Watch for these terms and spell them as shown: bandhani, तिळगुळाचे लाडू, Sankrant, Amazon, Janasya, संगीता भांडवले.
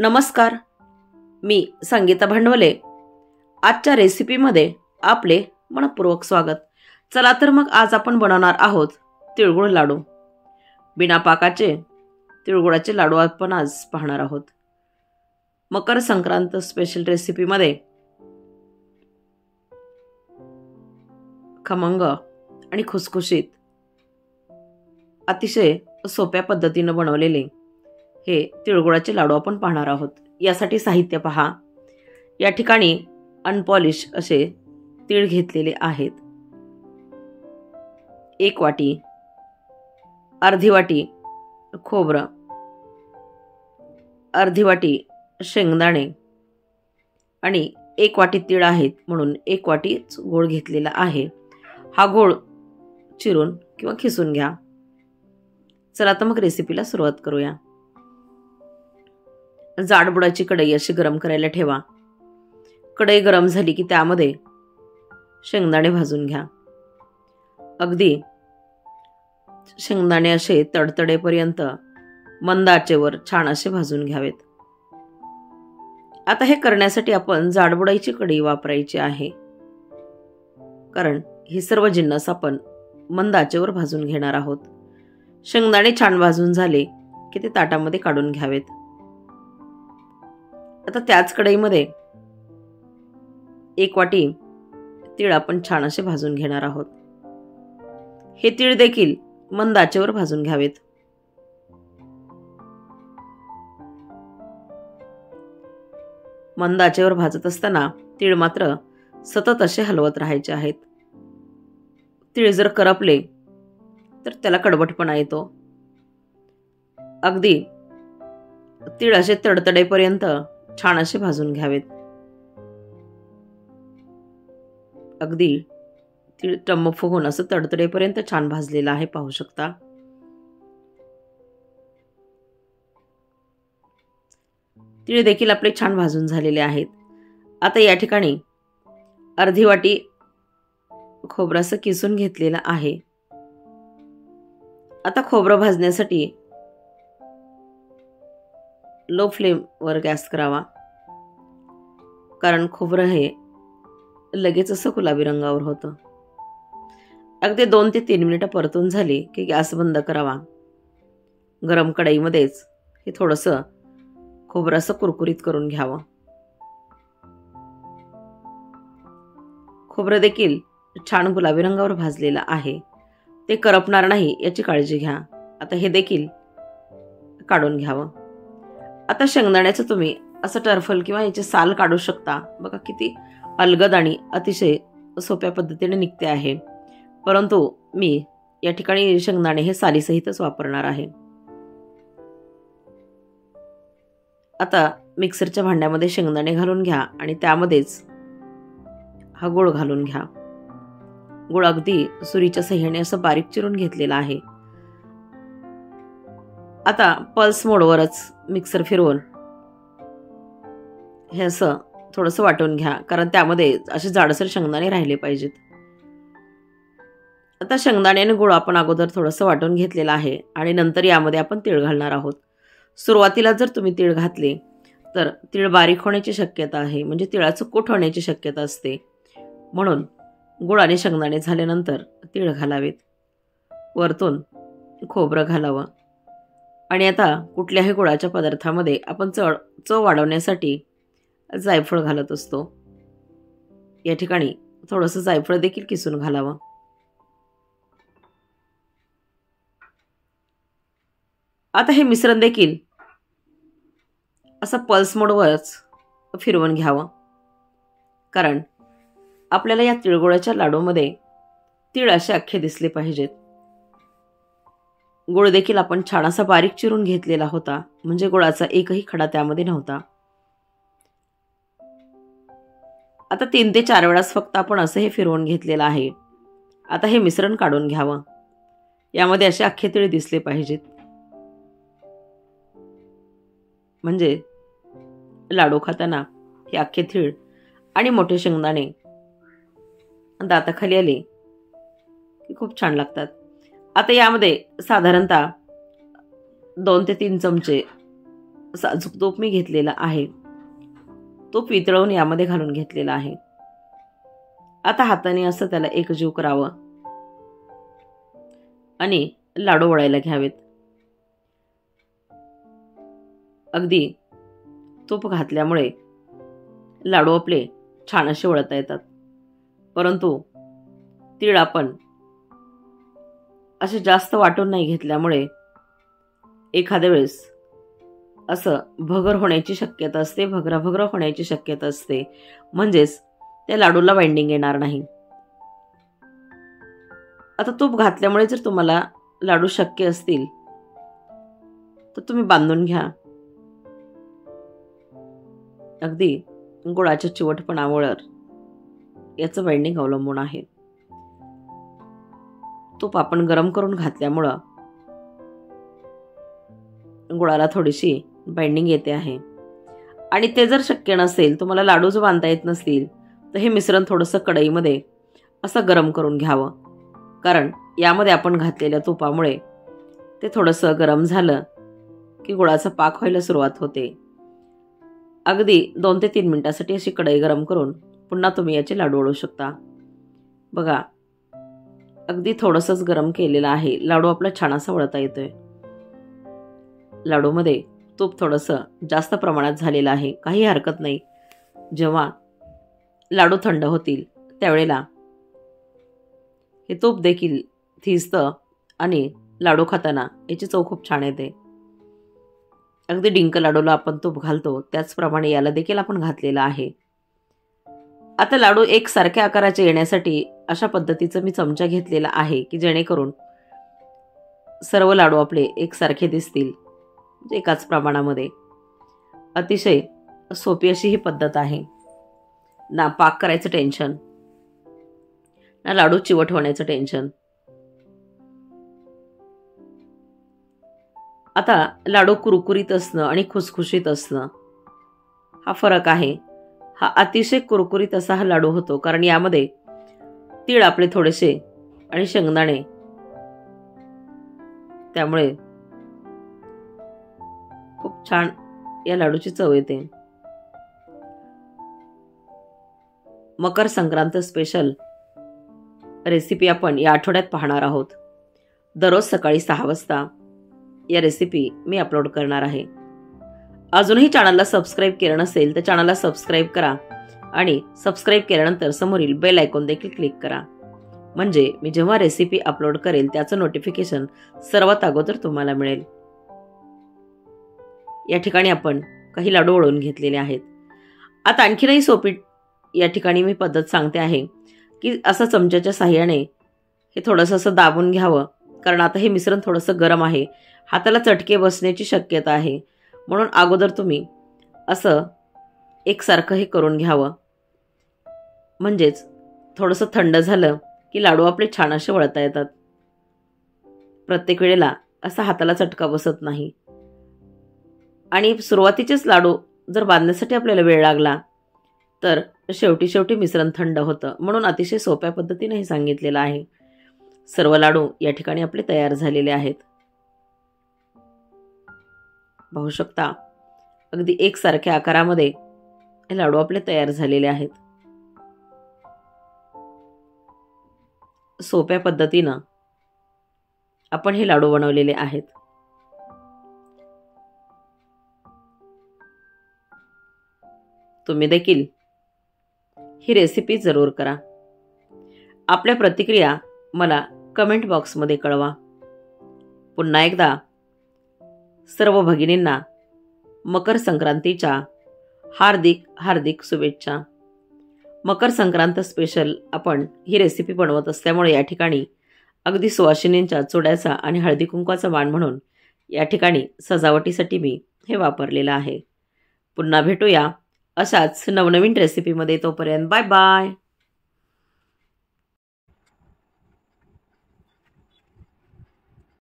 नमस्कार, मी संगीता भांडवले। आजच्या रेसिपीमध्ये आपले मनपूर्वक स्वागत। चला तर मग आज आपण बनवणार आहोत तिळगुळ लाडू। बिना पाकाचे तिळगुळाचे लाडू आपण आज पाहणार आहोत। मकर संक्रांत स्पेशल रेसिपीमध्ये खमंग आणि खुसखुशीत अतिशय सोप्या पद्धतीने बनवलेले हे तिळगुळाचे लाडू आपण पाहणार आहोत। यासाठी साहित्य पहा। या ठिकाणी अनपॉलिश असे तीळ घेतलेले आहेत। 1 वाटी, अर्धी वाटी खोबरं, अर्धी वाटी शेंगदाणे आणि 1 वाटी तीळ आहेत म्हणून 1 वाटी गूळ घेतलेला आहे। हा गूळ चिरून किंवा खिसून घ्या। चला तर मग रेसिपीला सुरुवात करूया। जाडबुडाची कढई अशी गरम करायला ठेवा। कढई गरम झाली की त्यामध्ये शेंगदाणे भाजून घ्या। अगदी शेंगदाणे असे तडतडेपर्यंत मंद आचेवर छान असे भाजून घ्यावेत। आता हे करण्यासाठी आपण जाडबुडाची कढई वापरायची आहे, कारण हे सर्व जिन्नस आपण मंद आचेवर भाजून घेणार आहोत। शेंगदाणे छान भाजून झाले की ते ताटामध्ये काढून घ्यावेत। आता त्याच कढईमध्ये 1 वाटी तीळ आपण छान असे भाजून घेणार आहोत। हे तीळ देखील मंद आचेवर भाजून घ्यावेत। मंद आचेवर भाजत असताना तीळ मात्र सतत असे हलवत राहायचे आहेत। तीळ जर करपले तर त्याला कडवटपणा येतो। अगदी तीळ असे तडतडेपर्यंत छान असे भाजून घ्यावेत। अगदी तीळ टम्म फुगून असं तडतडेपर्यंत छान भाजलेला आहे, पाहू शकता। तीळ देखील आपले छान भाजून झालेले आहेत। आता या ठिकाणी अर्धी वाटी खोबरं असं किसून घेतलेलं आहे। आता खोबरं भाजण्यासाठी लो फ्लेमवर गॅस करावा, कारण खोबरं हे लगेच असं गुलाबी रंगावर होतं। अगदी 2 ते 3 मिनिटं परतून झाली की गॅस बंद करावा। गरम कढईमध्येच हे थोडंसं खोबरं असं कुरकुरीत करून घ्यावं। खोबरं देखील छान गुलाबी रंगावर भाजलेलं आहे, ते करपणार नाही याची काळजी घ्या। आता हे देखील काढून घ्यावं। आता शेंगदाण्याचं तुम्ही असं टरफल किंवा याचे साल काढू शकता। बघा किती अलगद आणि अतिशय सोप्या पद्धतीने निघते आहे, परंतु मी या ठिकाणी शेंगदाणे हे सालीसहितच वापरणार आहे। आता मिक्सरच्या भांड्यामध्ये शेंगदाणे घालून घ्या आणि त्यामध्येच हा गूळ घालून घ्या। गूळ अगदी सुरीच्या सहाय्याने असं बारीक चिरून घेतलेला आहे। आता पल्स मोडवरच मिक्सर फिरवून हे असं थोडंसं वाटून घ्या, कारण त्यामध्ये असे जाडसर शेंगदाणे राहिले पाहिजेत। आता शेंगदाणे आणि गूळ आपण अगोदर थोडंसं वाटून घेतलेलं आहे आणि नंतर यामध्ये आपण तीळ घालणार आहोत। सुरुवातीला जर तुम्ही तीळ घातले तर तीळ बारीक होण्याची शक्यता आहे, म्हणजे तिळाचं कूट होण्याची शक्यता असते, म्हणून गूळ आणि शेंगदाणे झाल्यानंतर तीळ घालावेत। वरतून खोबरं घालावं आणि आता कुठल्याही गुळाच्या पदार्थामध्ये आपण चव वाढवण्यासाठी जायफळ घालत असतो। या ठिकाणी थोडंसं जायफळ देखील किसून घालावं। आता हे मिश्रण देखील असं पल्स मोडवरच फिरवून घ्यावं, कारण आपल्याला या तिळगुळाच्या लाडूमध्ये तीळ असे अख्खे दिसले पाहिजेत। गुळ देखील आपण छान असा बारीक चिरून घेतलेला होता, म्हणजे गुळाचा एकही खडा त्यामध्ये नव्हता। आता 3 ते 4 वेळास फक्त आपण असं हे फिरवून घेतलेलं आहे। आता हे मिश्रण काढून घ्यावं। यामध्ये असे अख्खे तीळ दिसले पाहिजेत, म्हणजे लाडू खाताना हे अख्खे तीळ आणि मोठे शेंगदाणे दाताखाली आले की खूप छान लागतात। आता यामध्ये साधारणतः 2 ते 3 चमचे साजूक तूप मी घेतलेला आहे, तूप वितळवून यामध्ये घालून घेतलेला आहे। आता हाताने असं त्याला एकजीव करावं आणि लाडू वळायला घ्यावेत। अगदी तूप घातल्यामुळे लाडू आपले छान असे वळता येतात, परंतु तीळ आपण असे जास्त वाटून नाही घेतल्यामुळे एखाद्या वेळेस असं भगर होण्याची शक्यता असते, भगरा होण्याची शक्यता असते, म्हणजेच त्या लाडूला बाइंडिंग येणार नाही। आता तूप घातल्यामुळे जर तुम्हाला लाडू शक्य असतील तर तुम्ही बांधून घ्या, अगदी गुळाच्या चिवटपणावर याचं बाइंडिंग अवलंबून आहे। तूप आपण गरम करून घातल्यामुळे गुळाला थोडीशी बाइंडिंग येते आहे, आणि ते जर शक्य नसेल, तुम्हाला लाडू जर बांधता येत नसतील तर हे मिश्रण थोडंसं कढईमध्ये असं गरम करून घ्यावं, कारण यामध्ये आपण घातलेल्या तुपामुळे ते थोडंसं गरम झालं की गुळाचा पाक व्हायला सुरुवात होते। अगदी 2 ते 3 मिनिटांसाठी अशी कढई गरम करून पुन्हा तुम्ही याचे लाडू वळू शकता। बघा अगदी थोडंसंच गरम केलेलं आहे, लाडू आपला छान असा वळता येतोय। लाडूमध्ये तूप थोडंसं जास्त प्रमाणात झालेलं आहे, काही हरकत नाही। जेव्हा लाडू थंड होतील त्यावेळेला हे तूप देखील थिजतं आणि लाडू खाताना याची चव खूप छान येते। अगदी डिंक लाडूला आपण तूप घालतो त्याचप्रमाणे याला देखील आपण घातलेलं आहे। आता लाडू एकसारख्या आकाराचे येण्यासाठी अशा पद्धतीचं मी चमचा घेतलेला आहे की जेणेकरून सर्व लाडू आपले एकसारखे दिसतील, एकाच प्रमाणामध्ये। अतिशय सोपी अशी ही पद्धत आहे, ना पाक करायचं टेन्शन, ना लाडू चिवट होण्याचं टेन्शन। आता लाडू कुरकुरीत असणं आणि खुसखुशीत असणं हा फरक आहे। हा अतिशय कुरकुरीत असा हा लाडू होतो, कारण यामध्ये तीळ आपले थोडेसे आणि शेंगदाणे, त्यामुळे खूप छान या लाडूची चव येते। मकर संक्रांत स्पेशल रेसिपी आपण या आठवड्यात पाहणार आहोत। दररोज सकाळी 6 वाजता या रेसिपी मी अपलोड करणार आहे। अजूनही चॅनलला सबस्क्राईब केलं नसेल तर चॅनलला सबस्क्राईब करा आणि सबस्क्राईब केल्यानंतर समोरील बेल आयकॉन देखील क्लिक करा, म्हणजे मी जेव्हा रेसिपी अपलोड करेल त्याचं नोटिफिकेशन सर्वात अगोदर तुम्हाला मिळेल। या ठिकाणी आपण काही लाडू वळून घेतलेले आहेत। आता आणखीनही सोपी या ठिकाणी मी पद्धत सांगते आहे की असं चमच्याच्या साहाय्याने हे थोडंसं असं दाबून घ्यावं, कारण आता हे मिश्रण थोडंसं गरम आहे, हाताला चटके बसण्याची शक्यता आहे, म्हणून अगोदर तुम्ही असं एकसारखं हे करून घ्यावं, म्हणजेच थोडंसं थंड झालं की लाडू आपले छान असे वळता येतात। प्रत्येक वेळेला असा हाताला चटका बसत नाही, आणि सुरुवातीचेच लाडू जर बांधण्यासाठी आपल्याला वेळ लागला तर शेवटी मिश्रण थंड होतं, म्हणून अतिशय सोप्या पद्धतीने हे सांगितलेलं आहे। सर्व लाडू या ठिकाणी आपले तयार झालेले आहेत, पाहू शकता। अगदी एकसारख्या आकारामध्ये हे लाडू आपले तयार झालेले आहेत। सोप्या पद्धतीनं आपण हे लाडू बनवलेले आहेत। तुम्ही देखील ही रेसिपी जरूर करा। आपल्या प्रतिक्रिया मला कमेंट बॉक्समध्ये कळवा। पुन्हा एकदा सर्व भगिनींना मकर संक्रांतीच्या हार्दिक शुभेच्छा। मकर संक्रांत स्पेशल आपण ही रेसिपी बनवत असल्यामुळे या ठिकाणी अगदी सुवासिनींच्या चुड्याचा आणि हळदी कुंकवाचा मान म्हणून या ठिकाणी सजावटीसाठी मी हे वापरलेलं आहे। पुन्हा भेटूया अशाच नवनवीन रेसिपीमध्ये, तोपर्यंत बाय बाय।